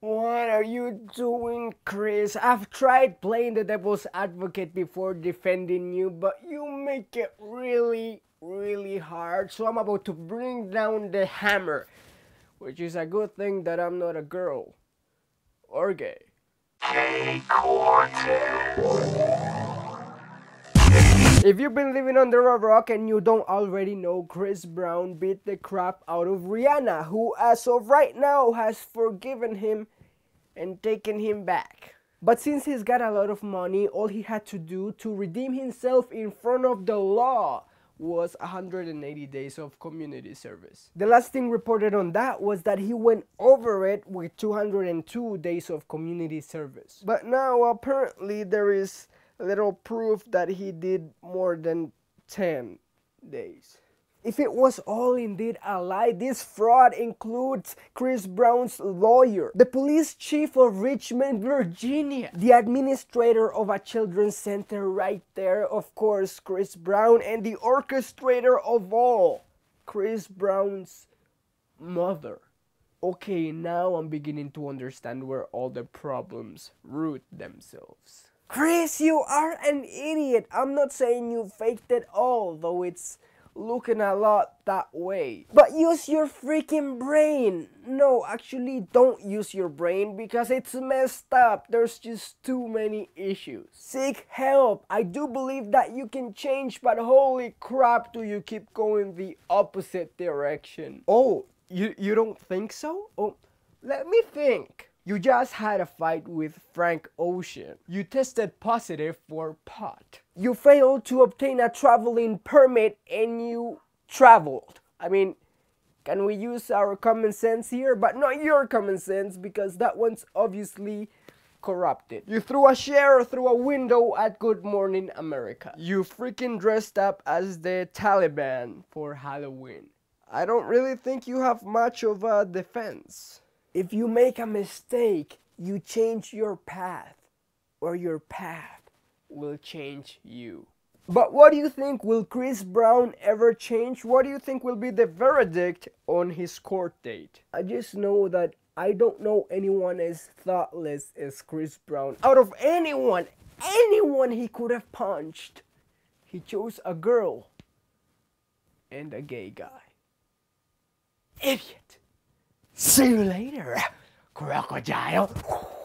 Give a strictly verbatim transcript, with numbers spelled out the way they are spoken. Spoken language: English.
What are you doing, Chris? I've tried playing the devil's advocate before defending you, but you make it really, really hard. So I'm about to bring down the hammer, which is a good thing that I'm not a girl. Or gay. Gay Cortez. If you've been living under a rock and you don't already know, Chris Brown beat the crap out of Rihanna, who as of right now has forgiven him and taken him back. But since he's got a lot of money, all he had to do to redeem himself in front of the law was one hundred eighty days of community service. The last thing reported on that was that he went over it with two hundred two days of community service. But now apparently there is little proof that he did more than ten days. If it was all indeed a lie, this fraud includes Chris Brown's lawyer, the police chief of Richmond, Virginia, the administrator of a children's center right there, of course, Chris Brown, and the orchestrator of all, Chris Brown's mother. Okay, now I'm beginning to understand where all the problems root themselves. Chris, you are an idiot. I'm not saying you faked it all, though it's looking a lot that way. But use your freaking brain. No, actually don't use your brain because it's messed up. There's just too many issues. Seek help. I do believe that you can change, but holy crap, do you keep going the opposite direction. Oh, you, you don't think so? Oh, let me think. You just had a fight with Frank Ocean. You tested positive for pot. You failed to obtain a traveling permit and you traveled. I mean, can we use our common sense here? But not your common sense, because that one's obviously corrupted. You threw a chair through a window at Good Morning America. You freaking dressed up as the Taliban for Halloween. I don't really think you have much of a defense. If you make a mistake, you change your path, or your path will change you. But what do you think? Will Chris Brown ever change? What do you think will be the verdict on his court date? I just know that I don't know anyone as thoughtless as Chris Brown. Out of anyone, anyone he could have punched, he chose a girl and a gay guy. Idiot! See you later, crocodile.